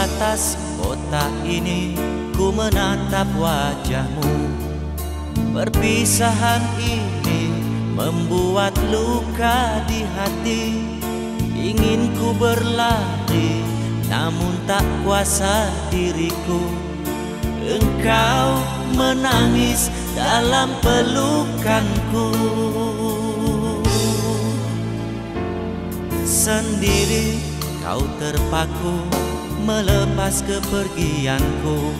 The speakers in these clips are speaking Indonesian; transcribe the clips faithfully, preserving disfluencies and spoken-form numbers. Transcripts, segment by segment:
batas kota ini, ku menatap wajahmu. Perpisahan ini membuat luka di hati. Ingin ku berlari, namun tak kuasa diriku. Engkau menangis dalam pelukanku. Sendiri kau terpaku melepas kepergianku.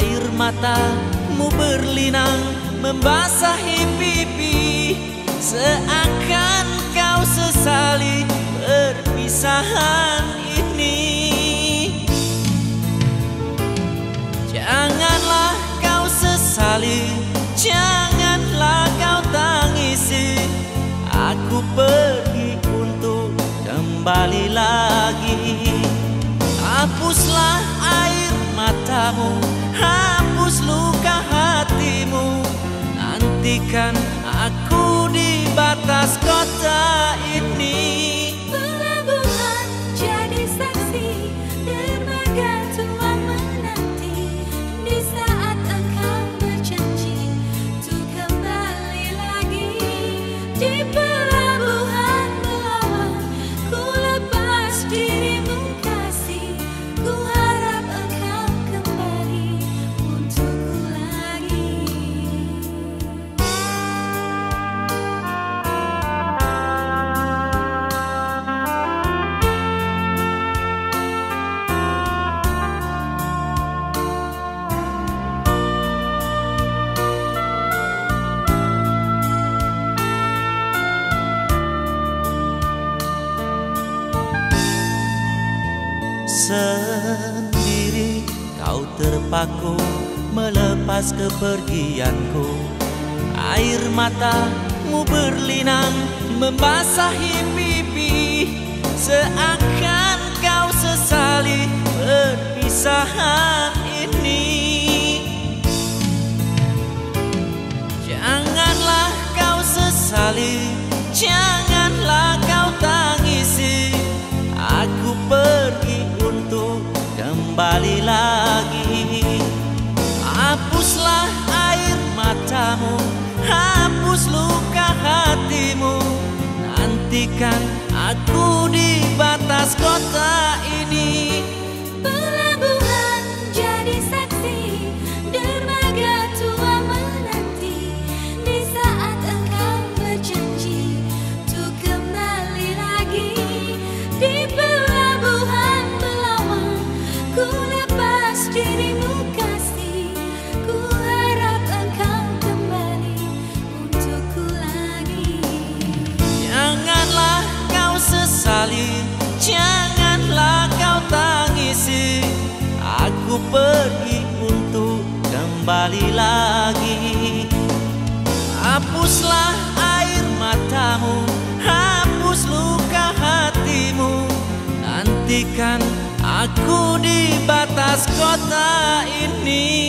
Air matamu berlinang membasahi pipi, seakan kau sesali perpisahan ini. Janganlah kau sesali, janganlah kau tangisi. Aku pergi untuk kembali lagi. Hapuslah air matamu, hapus luka hatimu. Nantikan aku di batas kota ini. Pelabuhan jadi saksi, dermaga tua menanti. Di saat engkau berjanji untuk kembali lagi. Di pelabuhan melawan, ku lepas dirimu kasih. Ku harap engkau kembali untukku lagi. Sendiri kau terpaku melepas kepergianku. Air matamu berlinang membasahi pipi, seakan kau sesali perpisahan ini. Janganlah kau sesali, janganlah kau tangisi. Aku pergi untuk kembali lagi. Hapuslah air matamu, hapus luka hatimu. Nantikan aku di batas kota ini. Pelabuhan jadi saksi, dermaga tua menanti. Di saat engkau berjanji untuk kembali lagi. Di pelabuhan melawan, ku lepas dirimu kasih. Ku harap engkau kembali untukku lagi. Janganlah kau sesali, janganlah kau tangisi. Aku pergi untuk kembali lagi. Hapuslah air matamu, hapus luka hatimu. Nantikan aku di batas kota ini.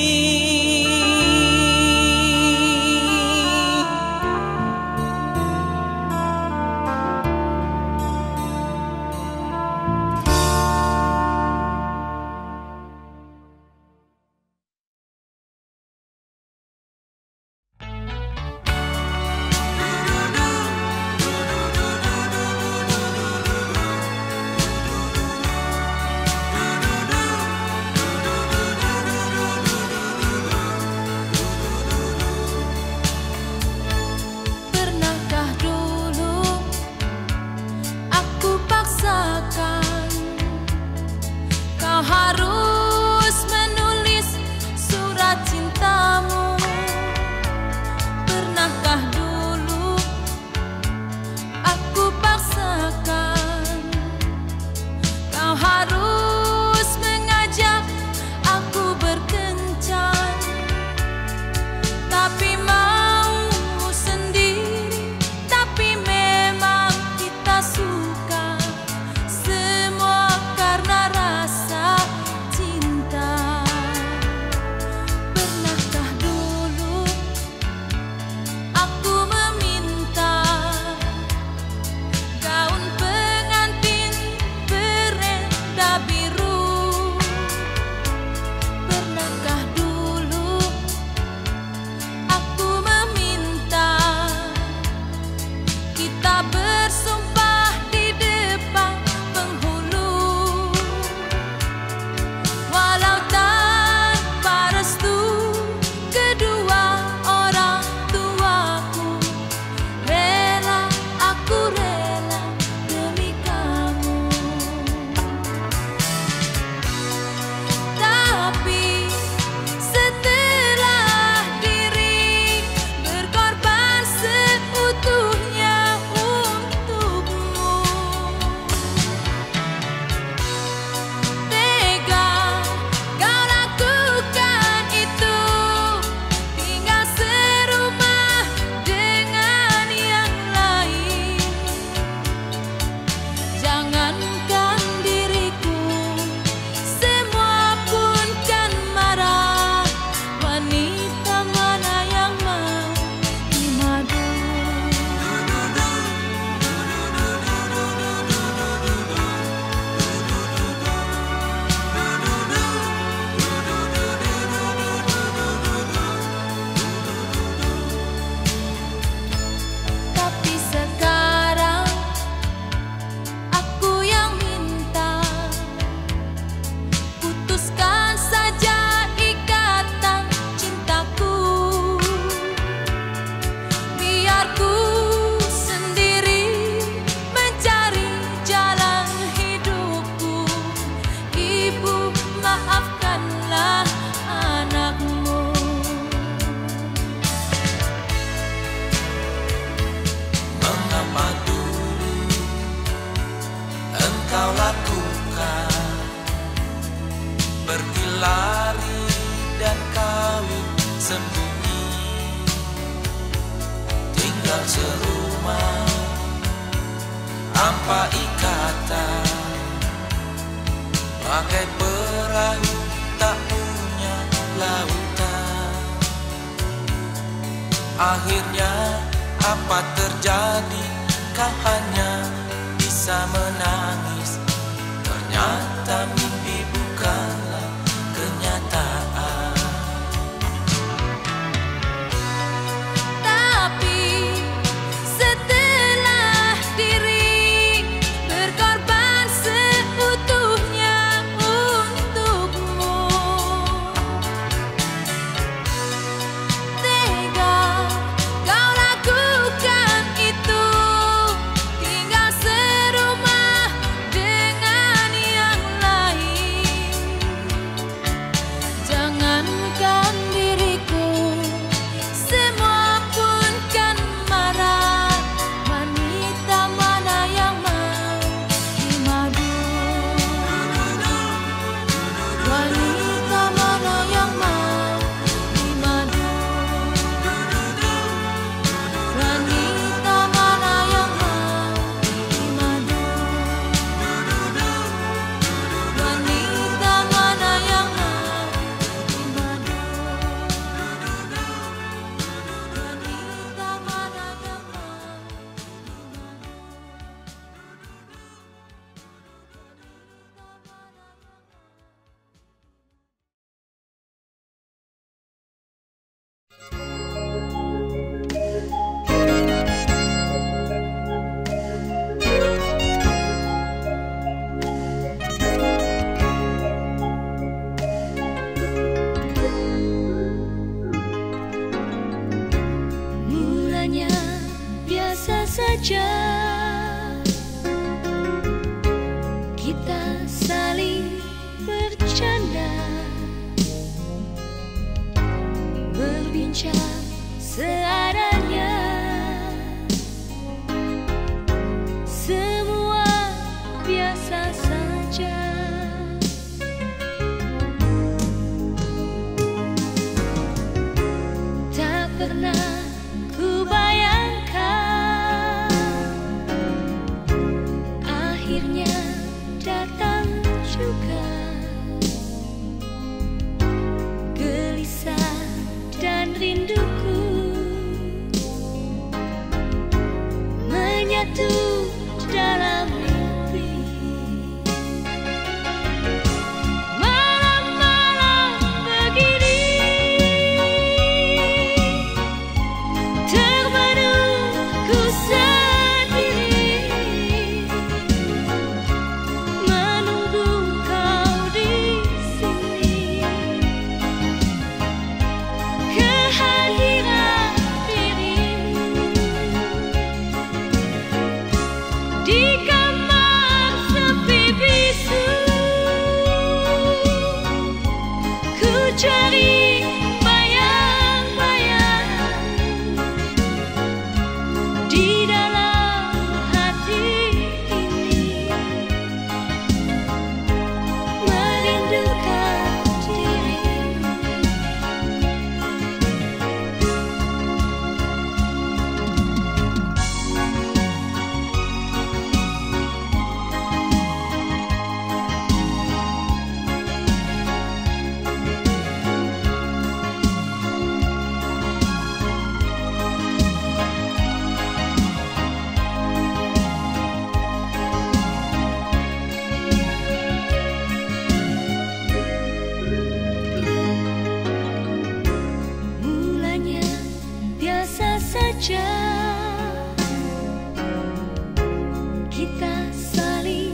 seperti lari dan kawin sembunyi, tinggal serumah tanpa ikatan, pakai perahu tak punya lautan. Akhirnya apa terjadi? Kau hanya bisa menangis. Ternyata mimpi bukanlah kenyataan. Tapi setelah diri berkorban seutuhnya untukmu, tega kau lakukan itu, tinggal serumah dengan yang lain. Jangankan diriku, semua pun kan marah. Wanita mana yang mau dimadu? Wanita mana yang mau dimadu? Wanita mana yang mau dimadu? Wanita mana yang mau dimadu? Wanita mana yang mau mulanya biasa saja kita saling bercanda, berbincang seadanya. Semua biasa saja. Tak pernah ku bayangkan akhirnya datang juga. Gelisah dan rinduku menyatu dalam mimpi. Malam-malam begini termenungku sendiri, menunggu kau di sini. Kehadiran dirimu di kamar sepi bisu, ku cari bayang-bayang di dalam hati ini, merindukan dirimu. Mulanya biasa saja kita saling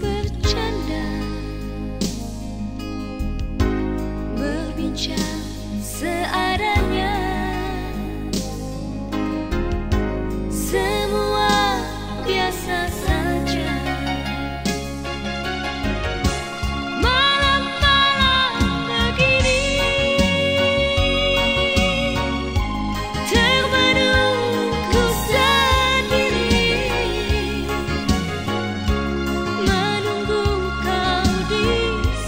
bercanda, berbincang seadanya. Semua biasa saja. Malam-malam begini termenungku sendiri, menunggu kau di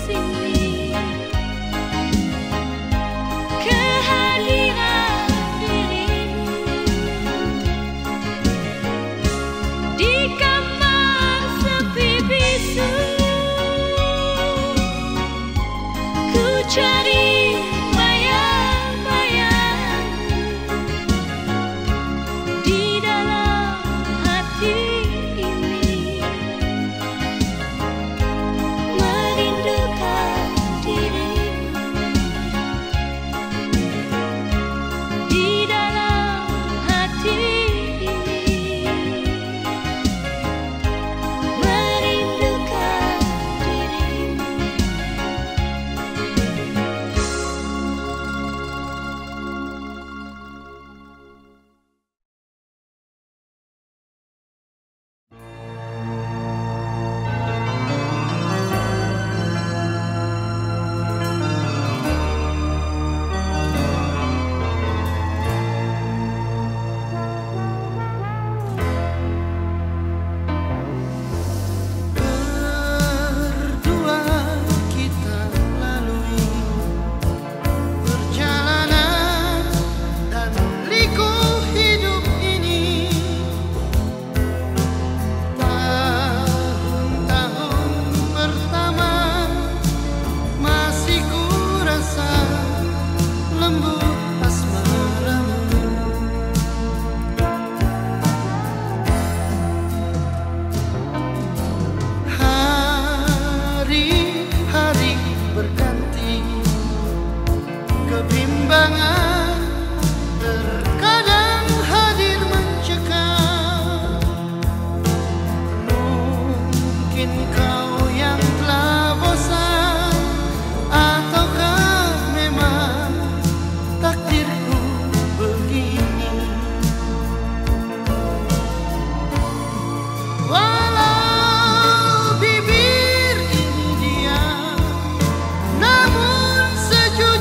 sini. cari bayang-bayang di dalam hati ini, merindukan dirimu di dalam hati ini, merindukan dirimu.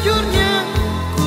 Jujurnya ku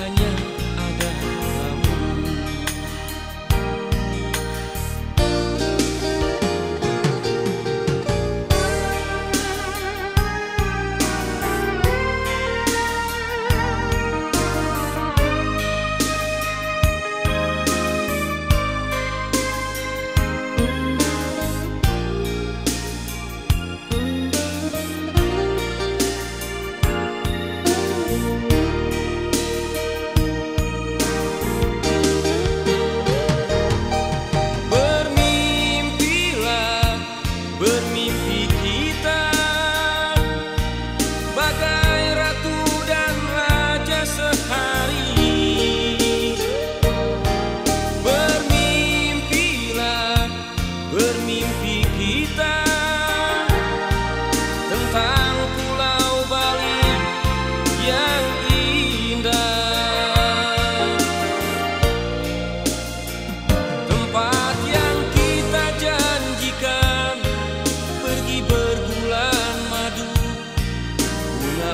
hanya ada kamu.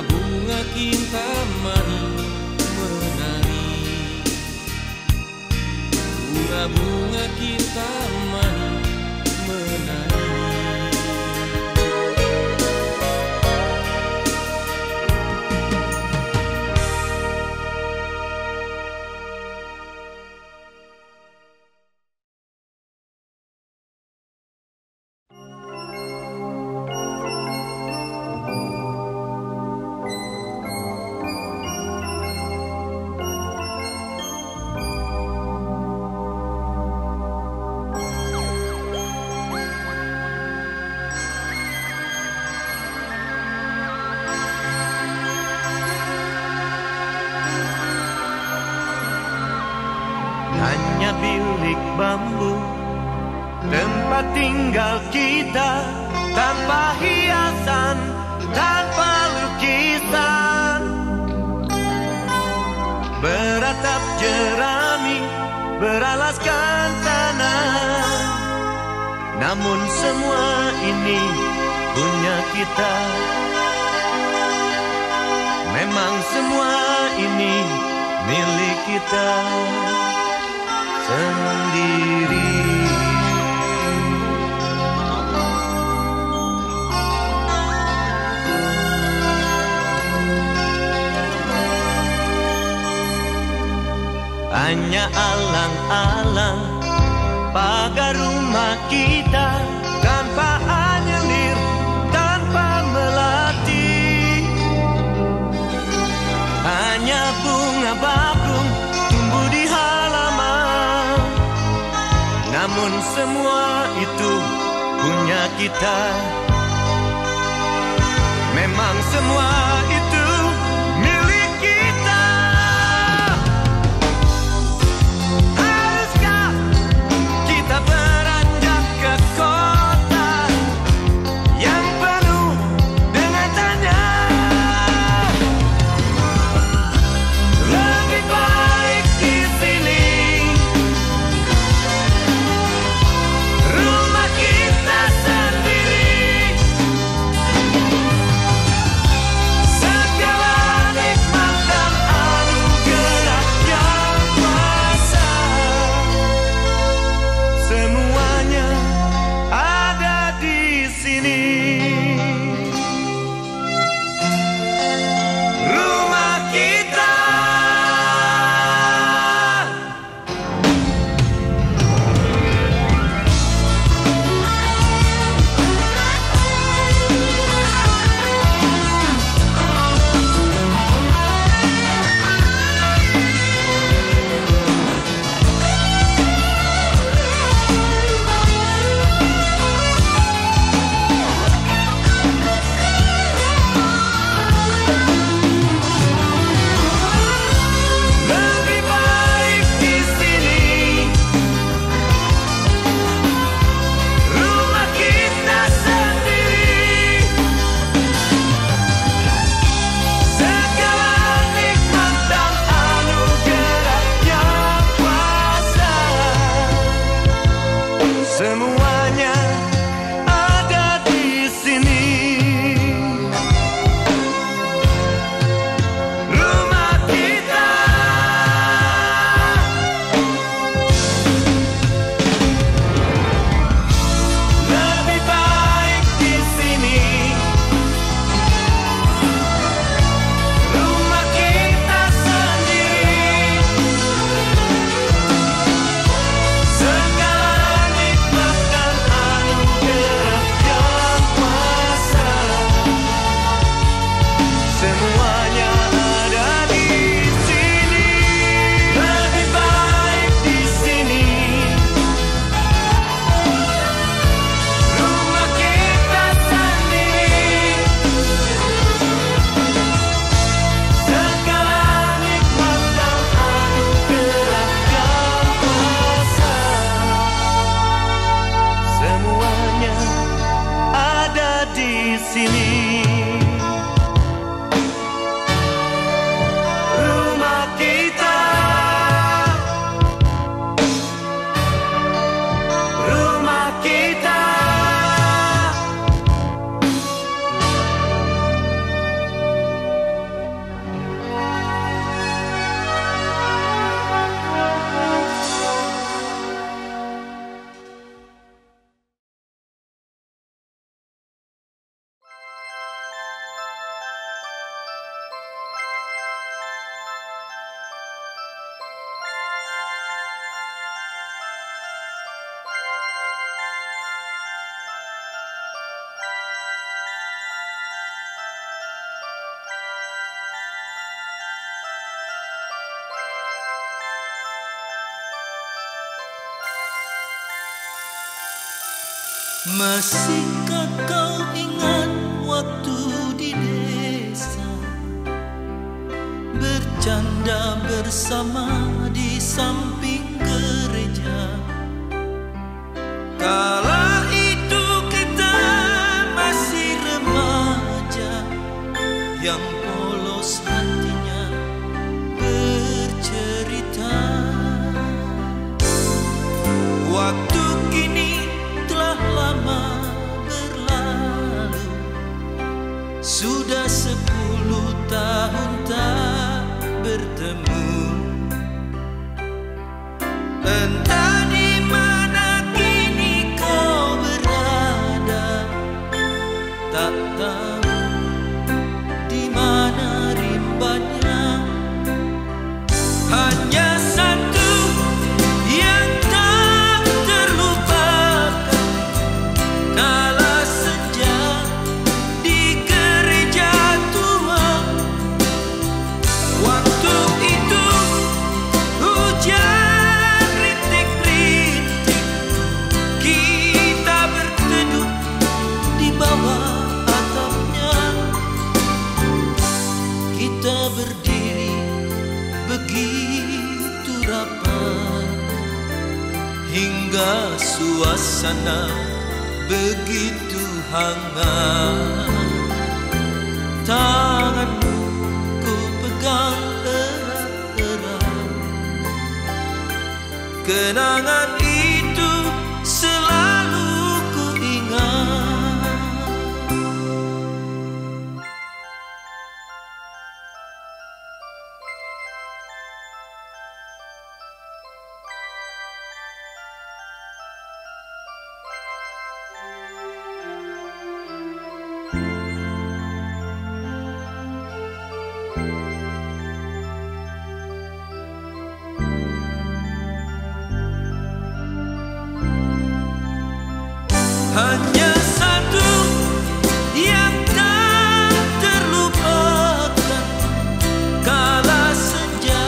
Bunga cinta manis menari, bunga-bunga cinta manis menari. Hanya bilik bambu tempat tinggal kita, tanpa hiasan, tanpa lukisan. Beratap jerami, beralaskan tanah, namun semua ini punya kita. Memang semua ini milik kita sendiri. hanya alang-alang pagar rumah kita, tanpa anyelir, tanpa melati. Hanya bunga bakung tumbuh di halaman, namun semua itu punya kita. Memang semua itu milik kita. Haruskah kita beranjak ke kota yang penuh dengan tanda? Lebih baik di sini, rumah kita sendiri. Semuanya ada di sini. Rumah kita. Lebih baik di sini. Rumah kita sendiri. Semuanya ada di sini. Lebih baik di sini. Rumah kita sendiri. Segala nikmat dan anugerah yang kuasa, semuanya ada di sini. Masihkah kau ingat waktu di desa, bercanda bersama di samping gereja? Kala itu kita masih remaja, yang polos hatinya bercerita. Waktu kini lama berlalu, sudah sepuluh tahun tak bertemu. Entah di mana kini kau berada, tak tahu di mana. berdiri begitu rapat hingga suasana begitu hangat. Tanganmu ku pegang erat-erat, kenangan itu selalu ku ingat. Hanya satu yang tak terlupakan, kala senja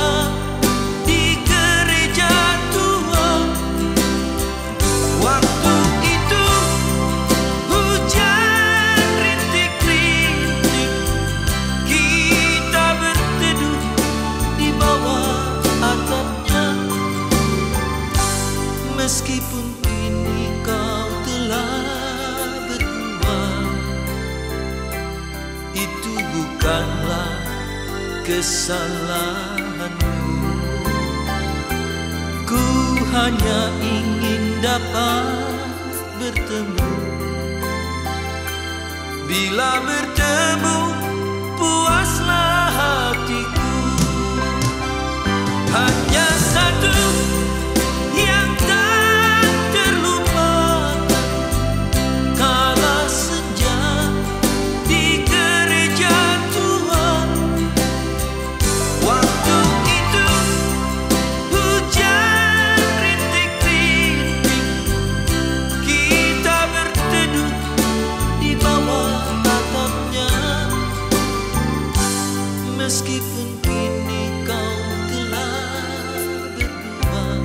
di gereja tua. Waktu itu hujan rintik-rintik, kita berteduh di bawah atapnya. Meskipun kini kau itu bukanlah kesalahanmu. Ku hanya ingin dapat bertemu. Bila bertemu, puaslah hatiku. Hanya satu yang tak terlupakan, kala senja di gereja tua. Waktu itu hujan rintik-rintik, kita berteduh di bawah atapnya. Meskipun kini kau telah berubah,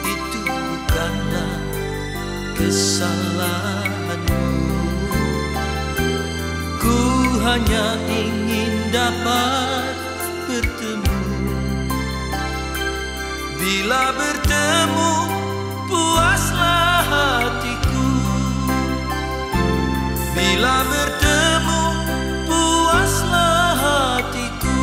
itu bukanlah kesalahanmu. Ku hanya ingin dapat bertemu. Bila bertemu, puaslah hatiku. Bila bertemu, puaslah hatiku.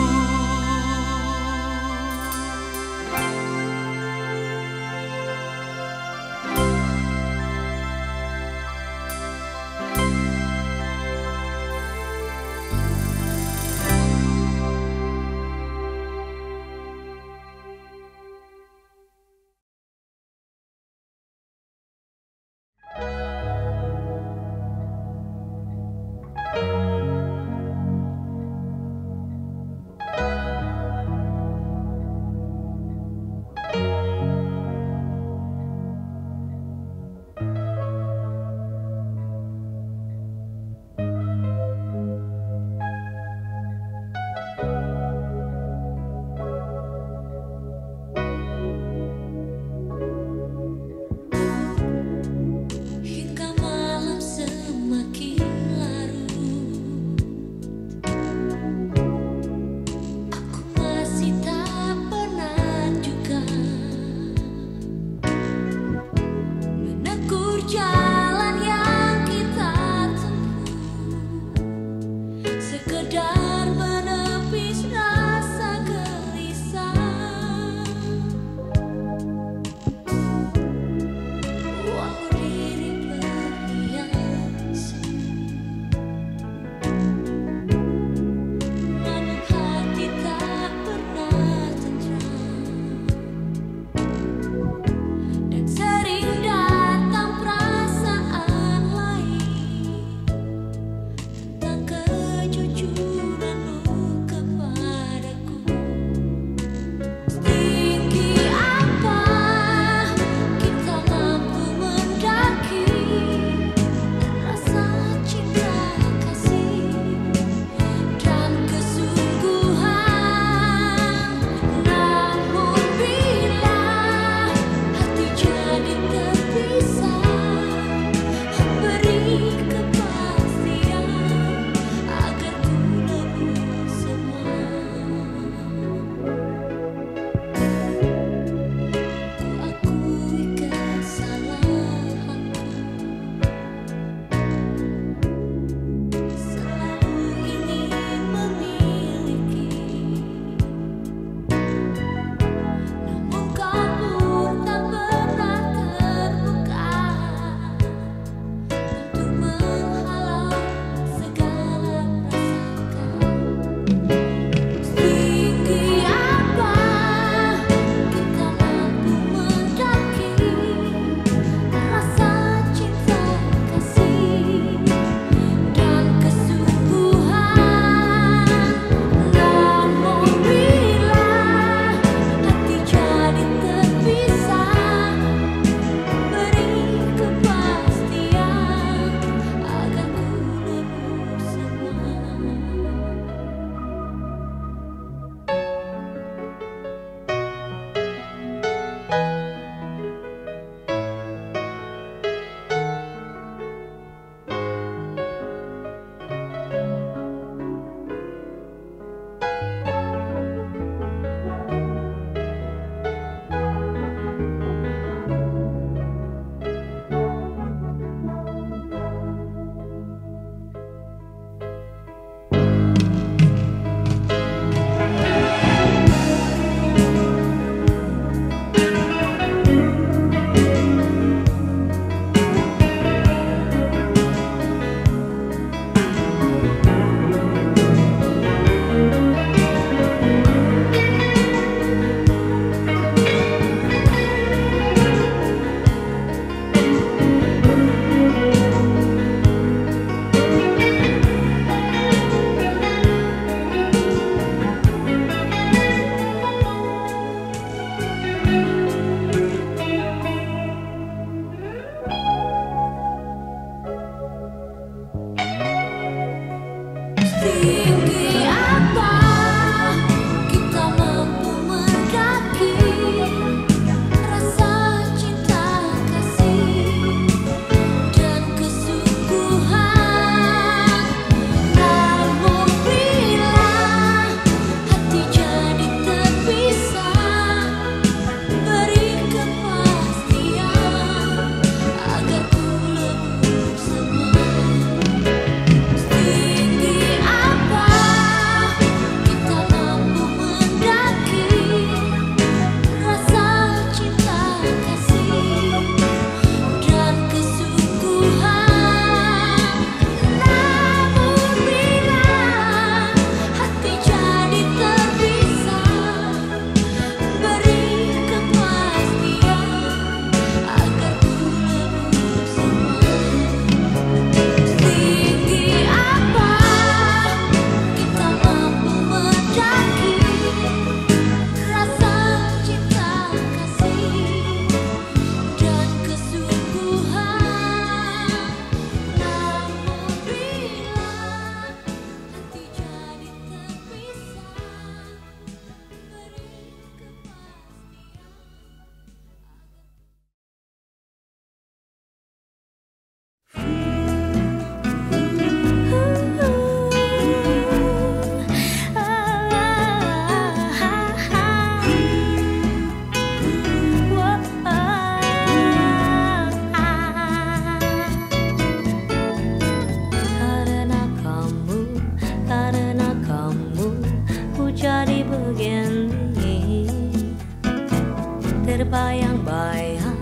terbayang-bayang,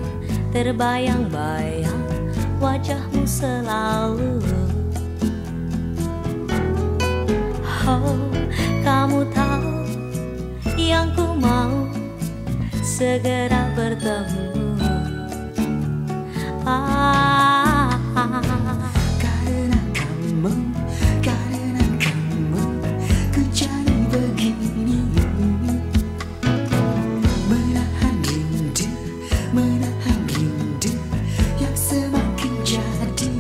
terbayang-bayang wajahmu selalu. Oh, kamu tahu yang ku mau, segera bertemu. Ah, karena kamu, karena kamu ku jadi begini. Menahan rindu, menahan rindu yang semakin jadi.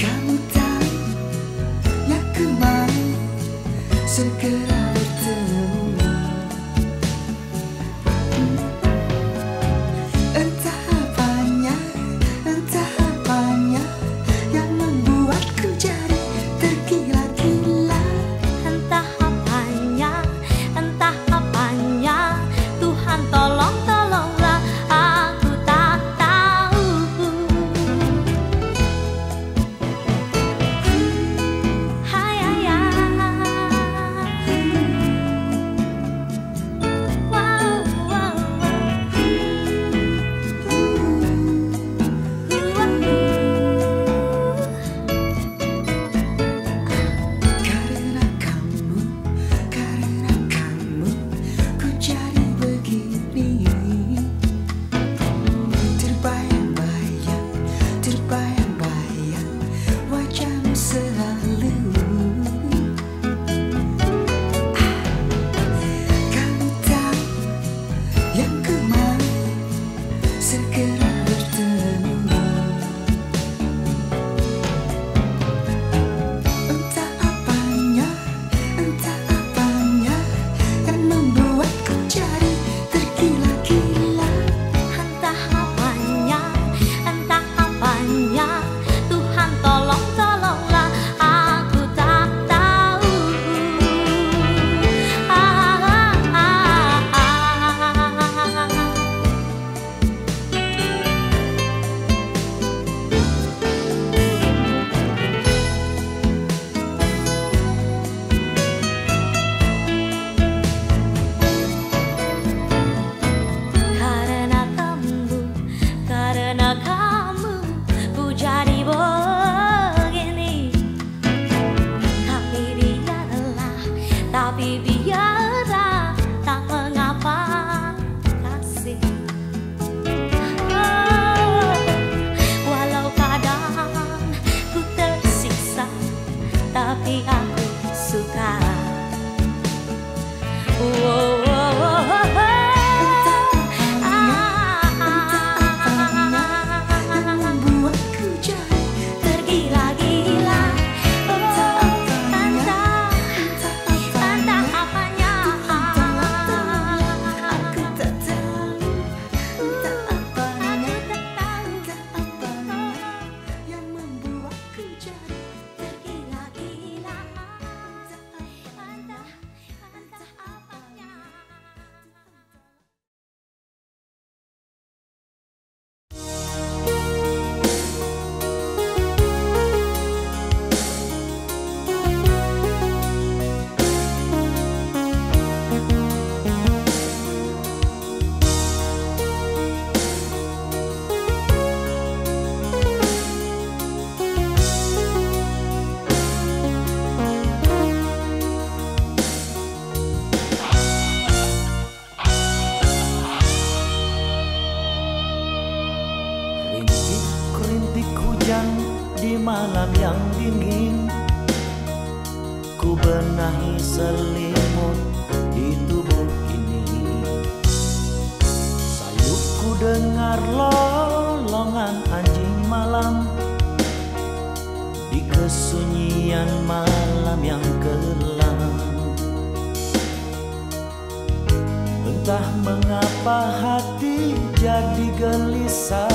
Kamu tahu yang ku mau, segera bertemu. Tapi aku suka. Wow. Di malam yang dingin, ku benahi selimut di tubuh ini. Sayup ku dengar lolongan anjing malam di kesunyian malam yang kelam. Entah mengapa hati jadi gelisah,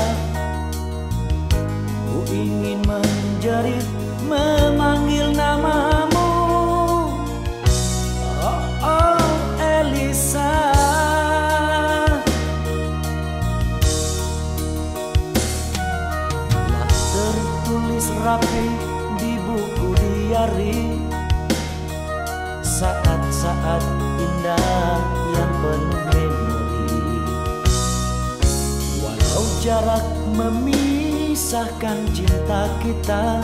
ingin menjerit memanggil namamu. Oh, oh, Elisa. Telah tertulis rapi di buku diari saat-saat indah indah yang penuh memori. Walau jarak memisahkan cinta kita,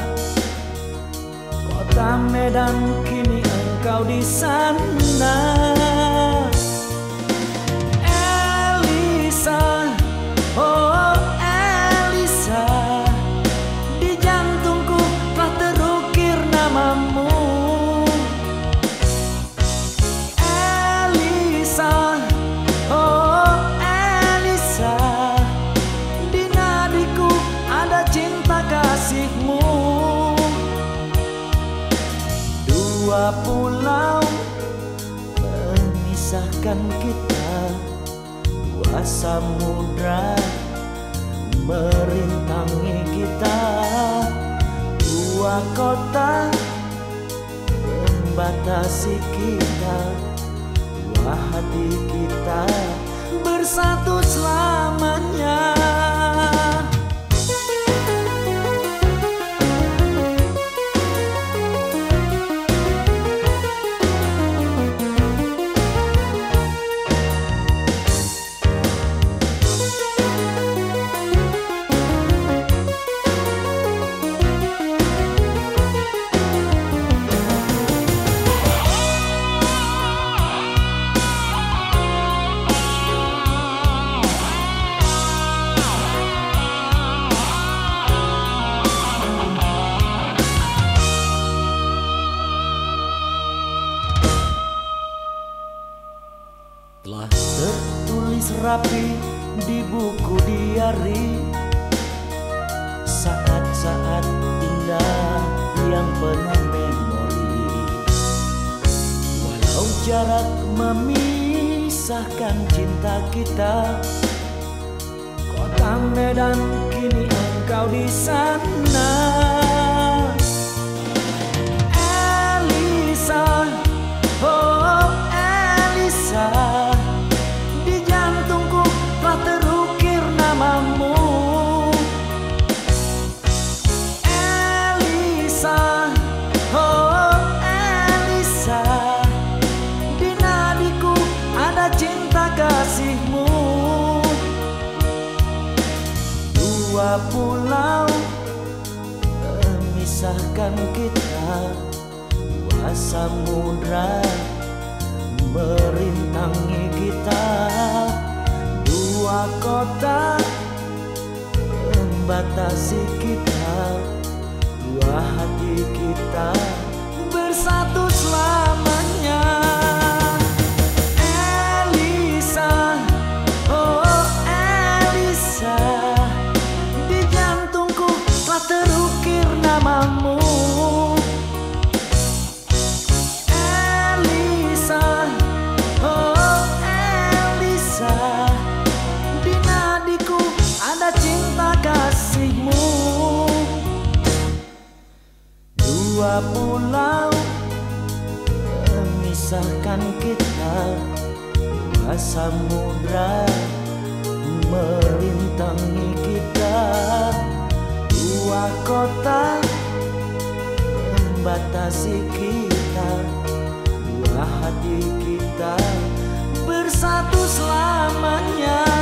kota Medan kini engkau di sana. Elisa, oh Elisa, di jantungku telah terukir namamu. Elisa, oh Elisa, di nadiku ada cinta kasihmu. Dua pulau memisahkan kita, dua samudra merintangi kita, dua kota membatasi kita, dua hati kita bersatu selamanya. Telah tertulis rapi di buku diari saat-saat indah yang penuh memori. Walau jarak memisahkan cinta kita, kota Medan kini engkau di sana. Elisa, oh Elisa, pulau memisahkan kita, dua samudra merintangi kita, dua kota membatasi kita, dua hati kita bersatu selamanya. Dua pulau memisahkan kita, dua samudra merintangi kita, dua kota membatasi kita, dua hati kita bersatu selamanya.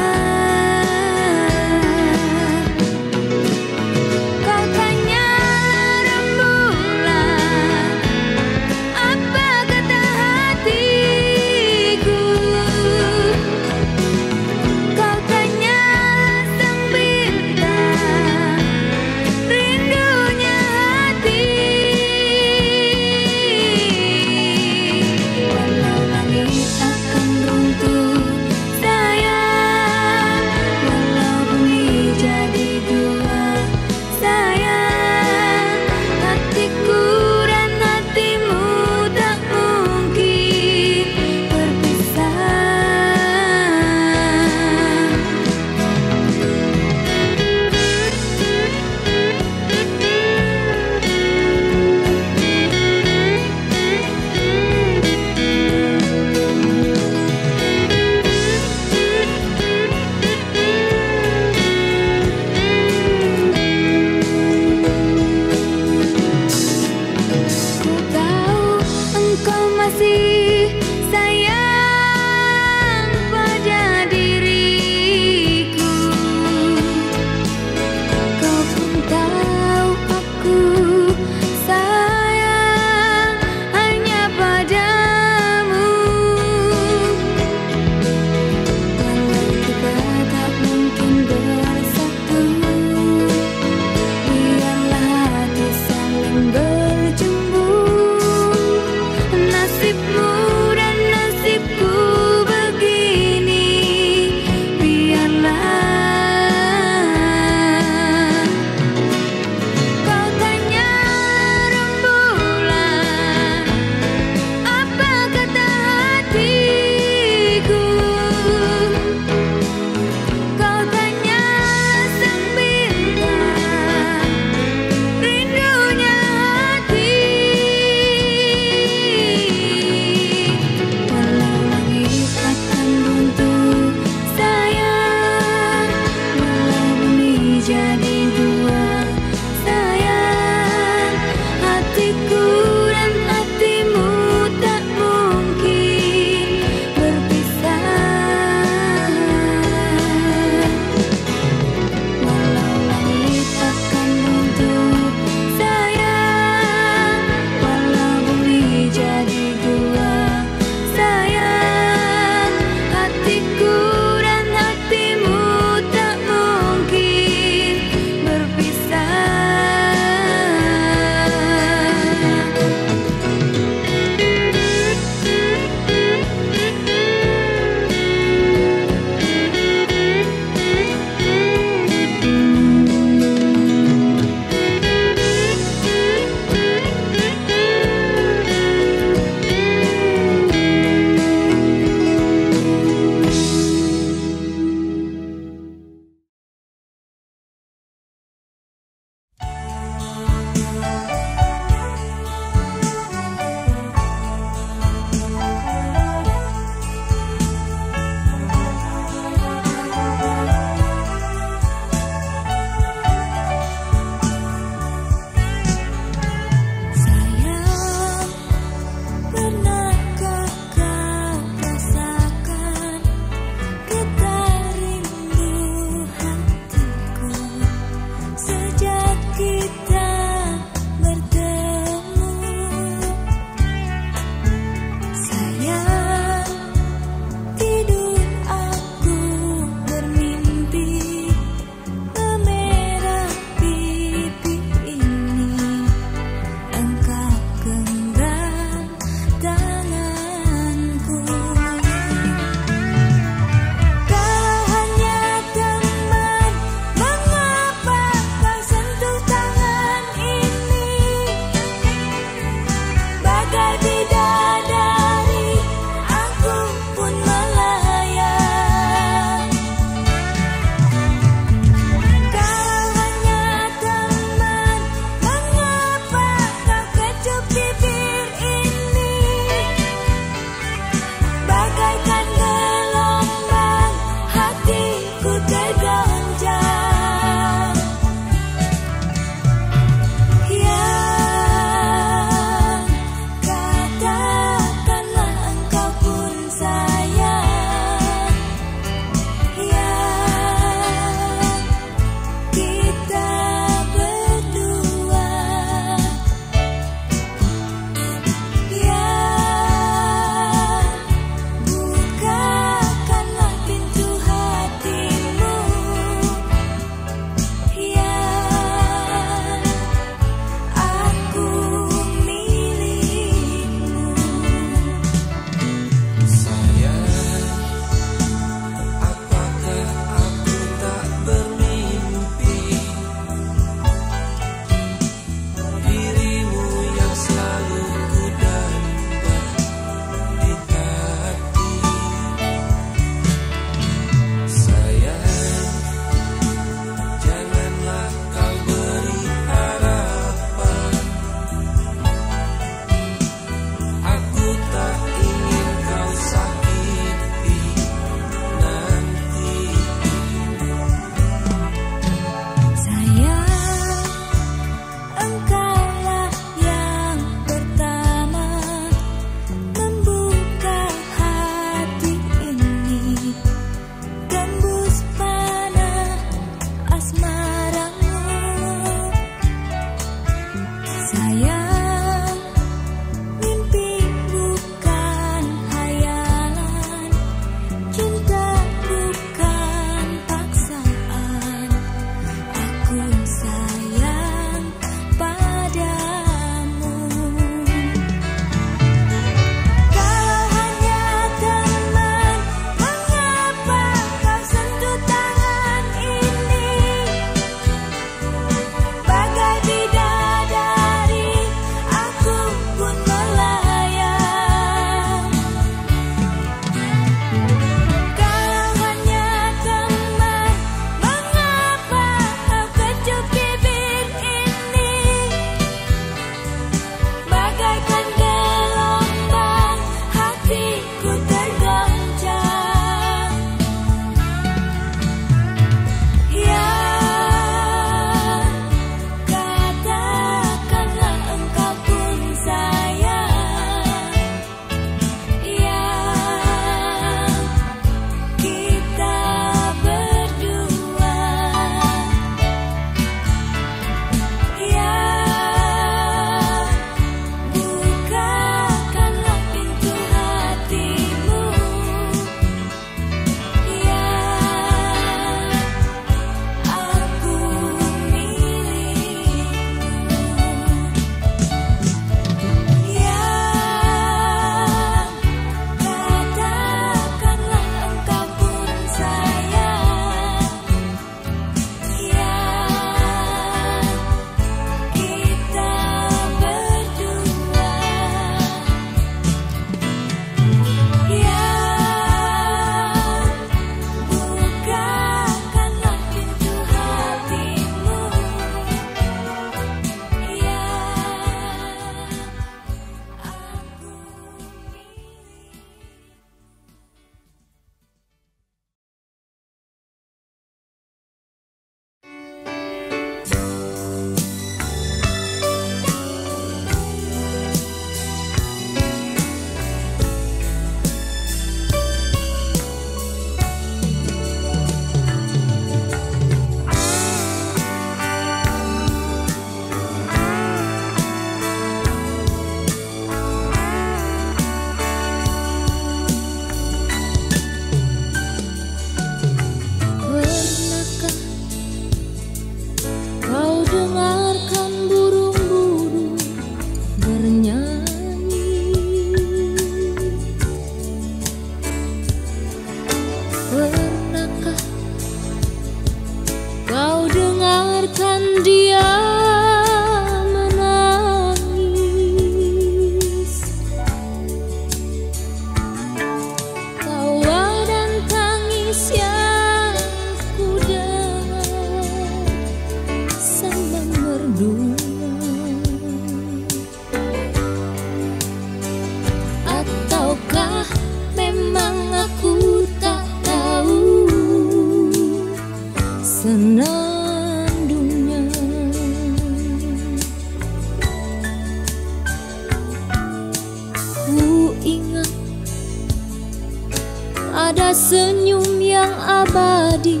ada senyum yang abadi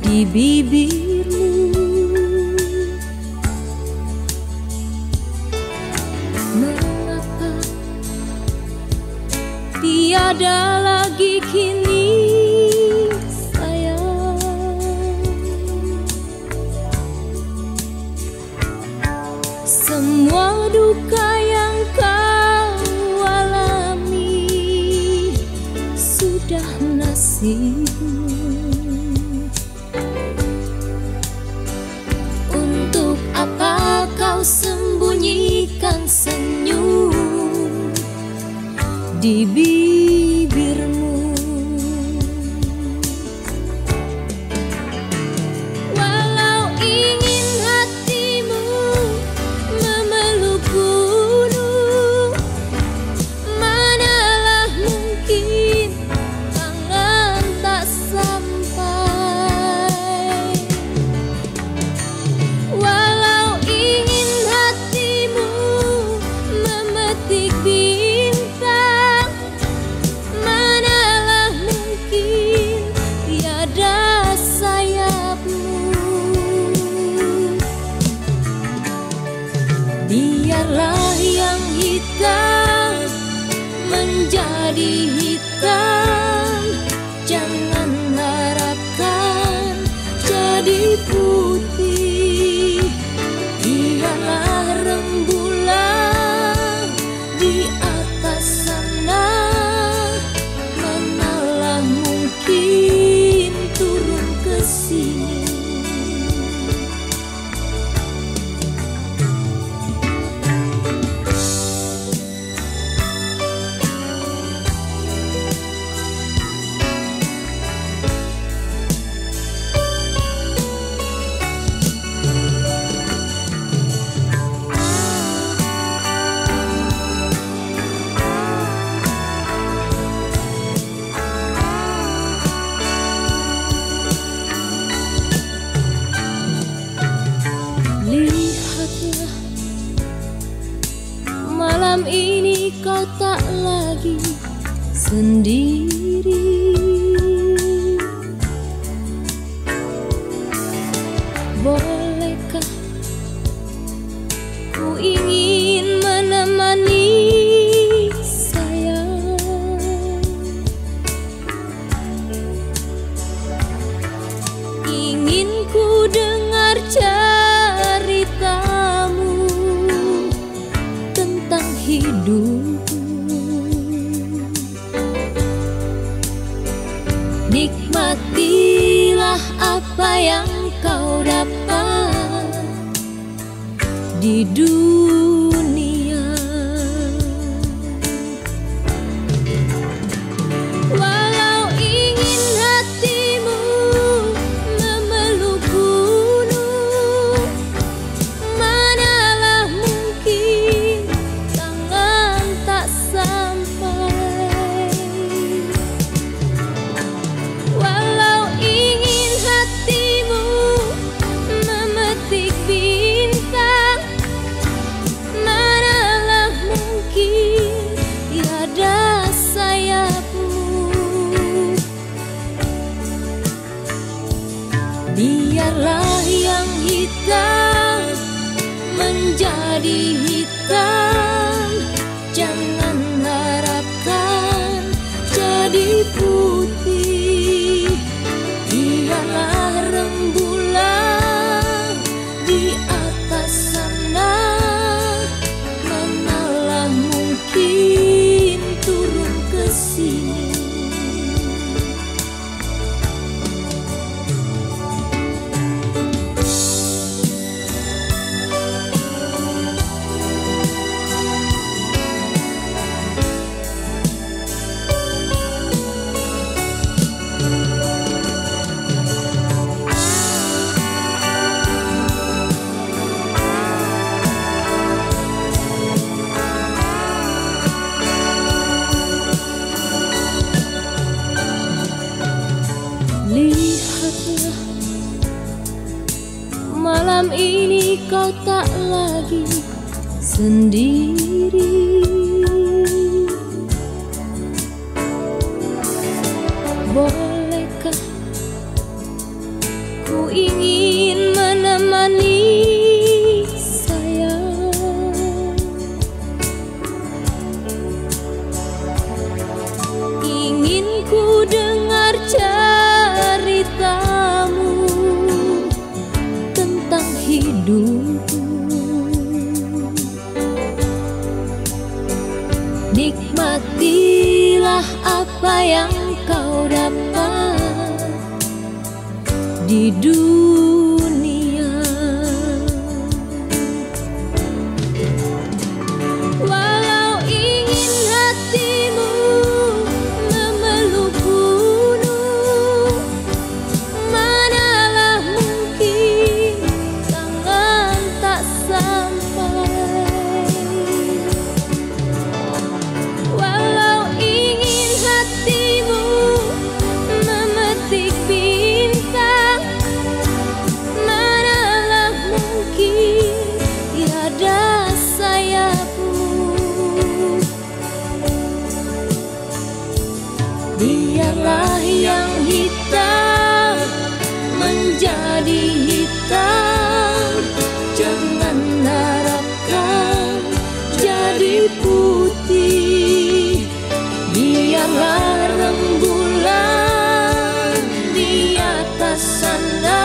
di bibirmu. Mengapa tiada lagi kini sayang? Semua duka yang kau alami sudah nasibmu. Untuk apa kau sembunyikan senyum di bibirmu? Biarlah yang hitam menjadi hitam, jangan harapkan jadi putih. Biarlah rembulan di atas sana, manalah mungkin turun ke sini. Malam ini kau tak lagi sendiri. Bolehkah ku ingin menemani sayang? Ingin ku dengar ceritamu tentang hidupmu. Nikmatilah apa yang kau dapat di dunia. Walau ingin hatimu memeluk gunung, manalah mungkin tangan tak sampai. Walau ingin hatimu memetik bintang, manalah mungkin tiada sayapmu. Biarlah yang hitam menjadi hitam, jangan harapkan jadi putih. Biarlah rembulan di atas sana, manalah mungkin turun ke sini. Lihatlah, malam ini kau tak lagi sendiri. dengar ceritamu tentang hidupku, nikmatilah apa yang kau dapat di dunia. Walau ingin hatimu memelukku, manalah mungkin tangan tak sampai. Biarlah yang hitam menjadi hitam, jangan harapkan jadi putih. Biarlah rembulan di atas sana,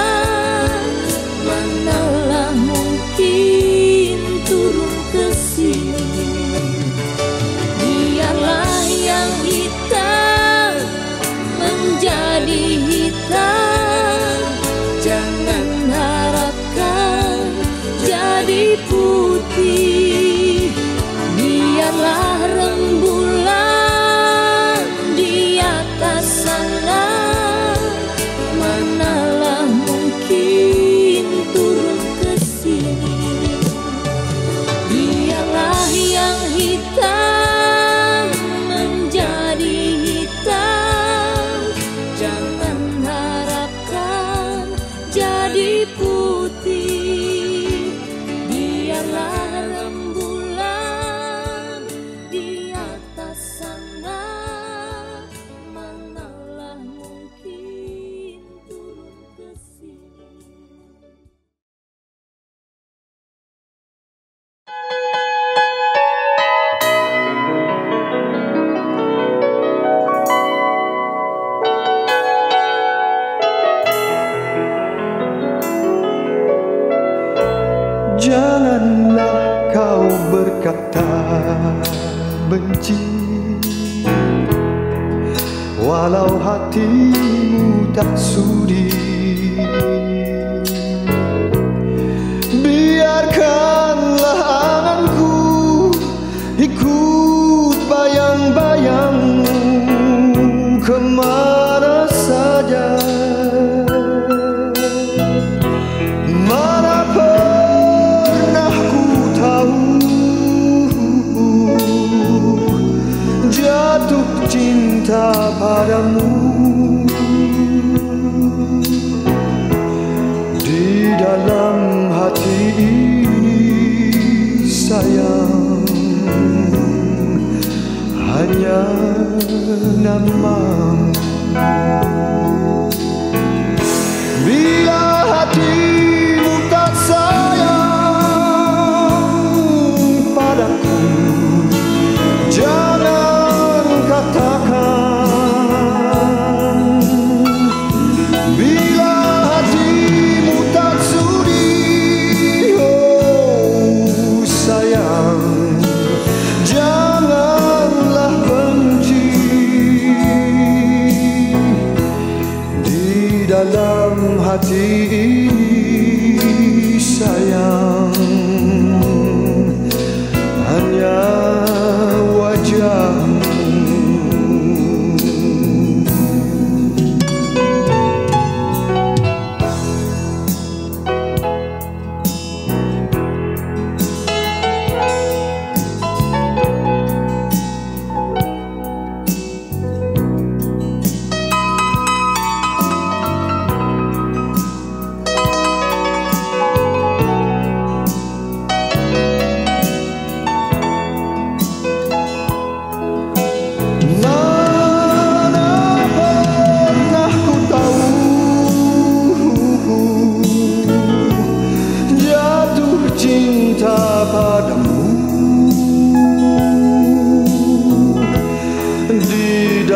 manalah mungkin turun ke sini. Biarlah yang hitam jadi hitam, jangan harapkan jadi putih. Biarlah rembulan di atas sana, manalah mungkin turun ke sini. Biarlah yang hitam jadi putih, biarlah rembulan di atas sana, manalah mungkin turun ke sini. Janganlah kau berkata benci, walau hatimu tak sudi. Biarkanlah anganku ikut bayang-bayangmu kemana saja. Cinta padamu di dalam hati ini, sayang hanya namamu. Bila hatimu tak sayang padaku, jangan katakan. Bila hatimu tak sudi, oh sayang, janganlah benci.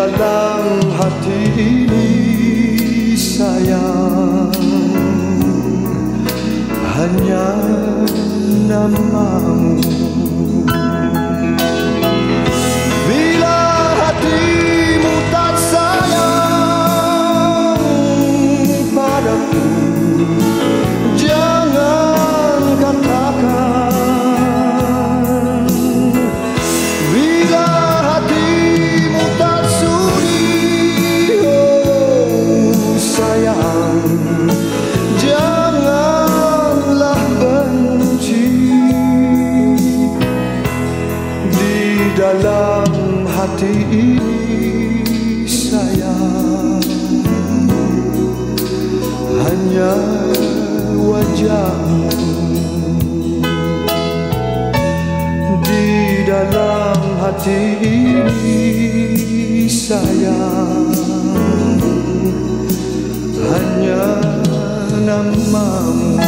dalam hati ini sayang, hanya namamu. Bila hatimu tak sayang padaku, jangan katakan. Bila hatimu tak sudi, oh sayang, jangan dalam hati ini sayang, hanya wajahmu. Di dalam hati ini sayang, hanya namamu.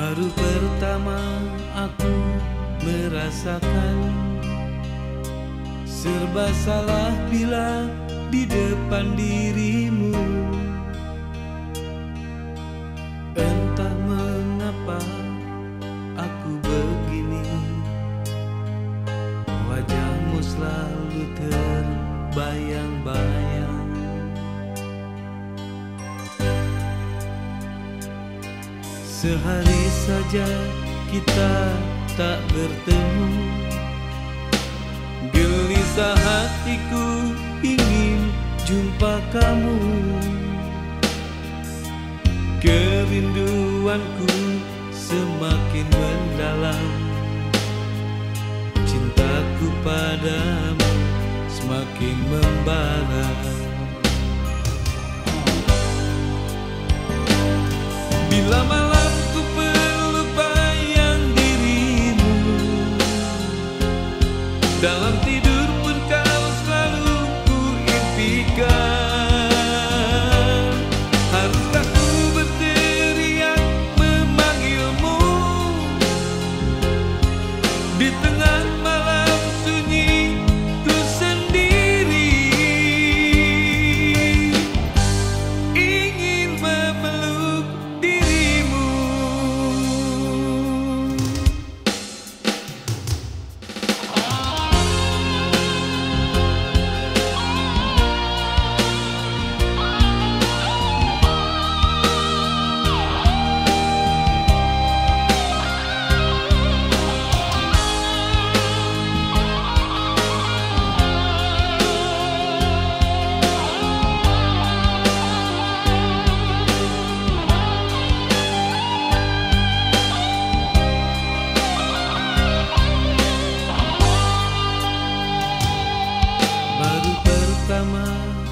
Baru pertama aku merasakan serba salah bila di depan dirimu. Entah mengapa aku begini, wajahmu selalu terbayang-bayang. Sehari saja kita tak bertemu, gelisah hatiku ingin jumpa kamu. Kerinduanku semakin mendalam, cintaku padamu semakin membara. Bila malam dalam tidur pun kau selalu ku impikan. Haruskah ku berteriak memanggilmu di tengah malam sunyi ku sendiri? Ingin memeluk dirimu.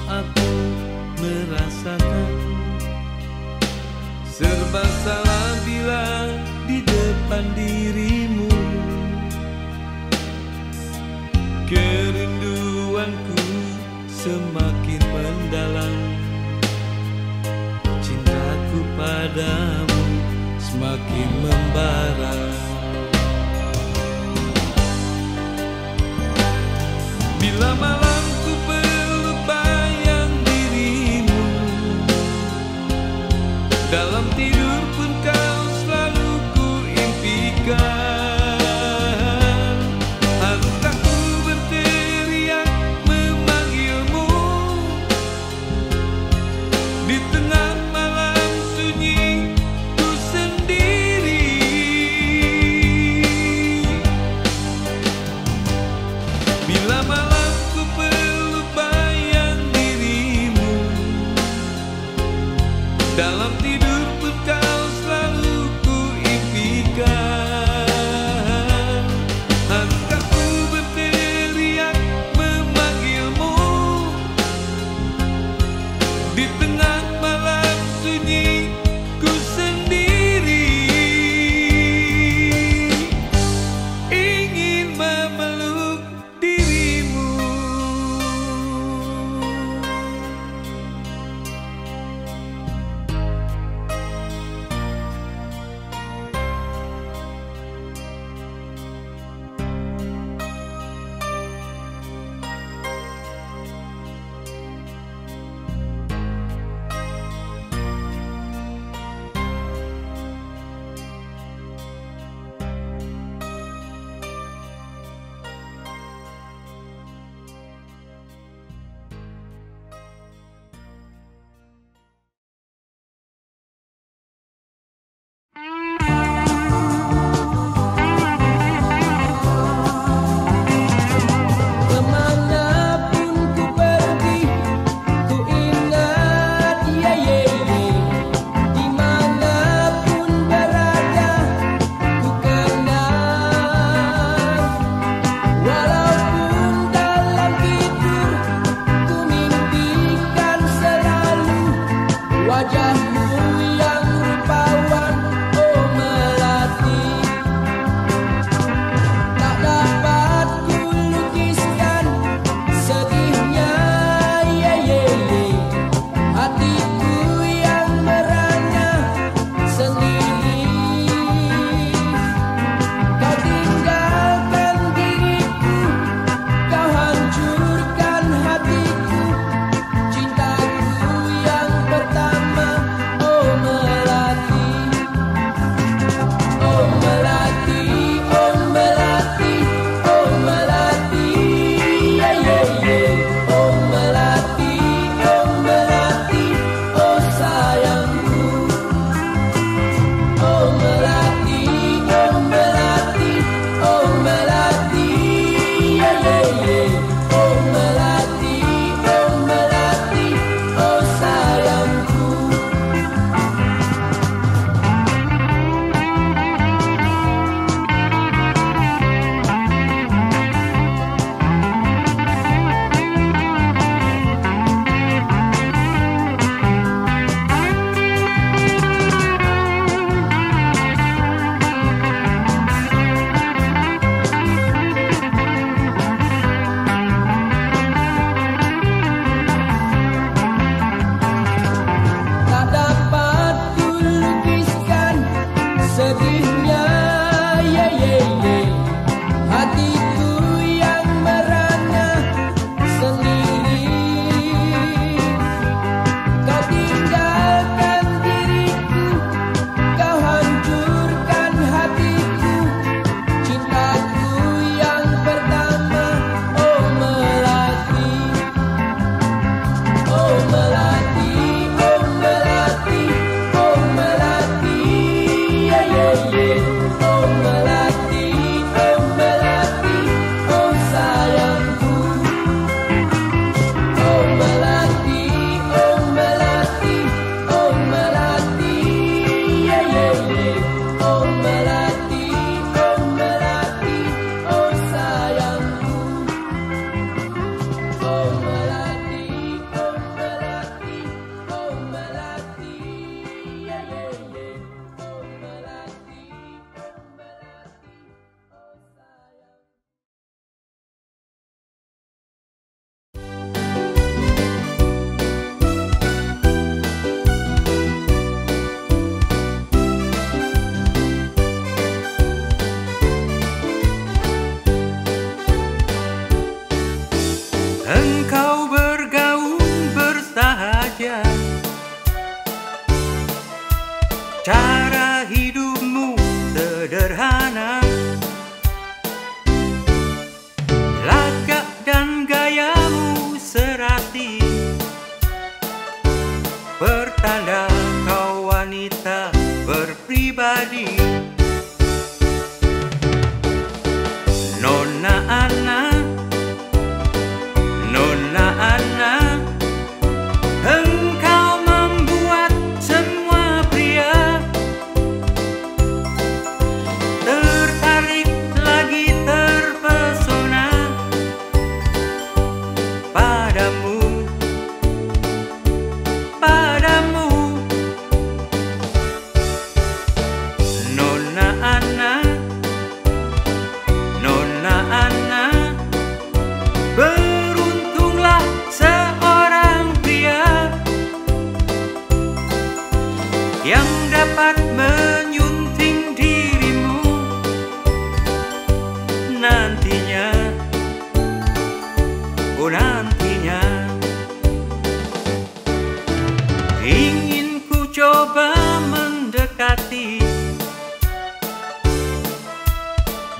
Aku merasakan serba salah bila di depan dirimu. Kerinduanku semakin mendalam, cintaku padamu semakin membara. Bila malam ku dalam tidur pun kau selalu ku impikan. Haruskah ku berteriak memanggilmu di tengah malam sunyi ku sendiri? Bila malam ku peluk bayang dirimu, dalam tidur di tengah malam sunyi ku sendiri, ingin memeluk dirimu. Hatiku yang merana sendiri. Cara hidupmu sederhana, langkah dan gayamu serati, pertanda kau wanita berpribadi. Nona Ana, Nona Ana, engkau membuat semua pria tertarik lagi terpesona padamu, padamu. Nona Ana, Nona Ana, beruntunglah seorang pria yang dapat menyunting dirimu nantinya, oh nantinya. Ingin ku coba mendekati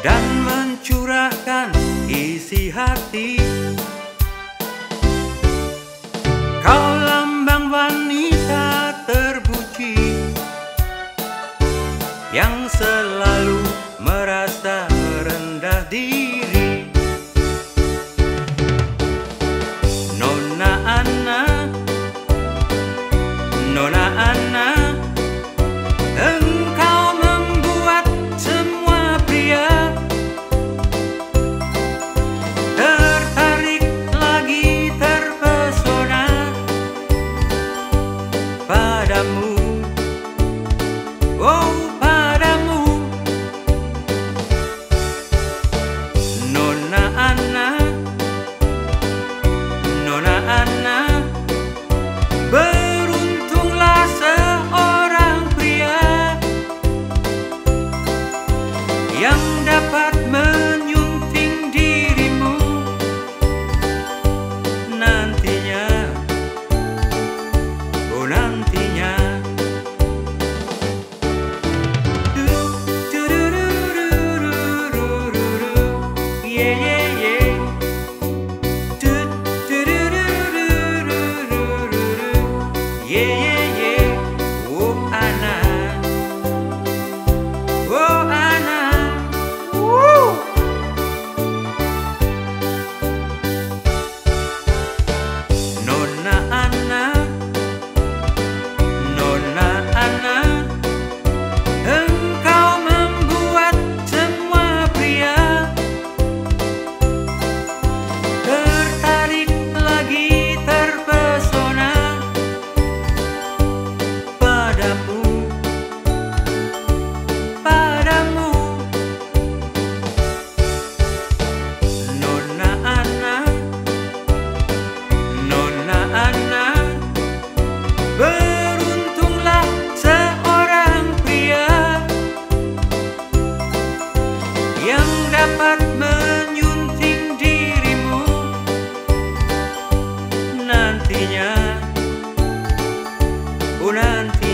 dan mencurahkan isi hati. Kau lambang wanita terpuji yang selalu merasa rendah diri. Nona Ana, Nona Ana, padamu, oh padamu. Nona Ana, Nona Ana, beruntunglah seorang pria yang dapat menyunting dirimu nantinya, oh nantinya. Dapat menyunting dirimu nantinya, oh nantinya.